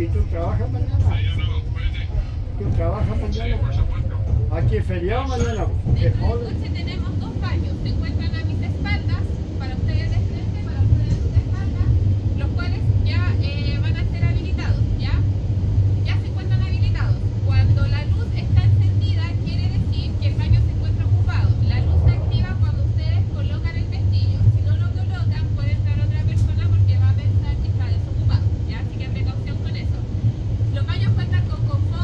¿Y tú trabajas mañana? Mañana no, ¿tú trabajas mañana? Sí, por supuesto. Aquí es feriado mañana. Es joven. Entonces tenemos dos fallos. Se encuentran a mis espaldas, para ustedes de frente, para ustedes de espaldas, los cuales ya van a ser habilitados, ¿ya? Ya se encuentran habilitados. Cuando la luz está encendida, quiere decir que el baño se encuentra ocupado. La luz se activa cuando ustedes colocan el pestillo. Si no lo colocan, puede entrar otra persona porque va a pensar que está desocupado, ¿ya? Así que precaución con eso. Los baños cuentan con confort.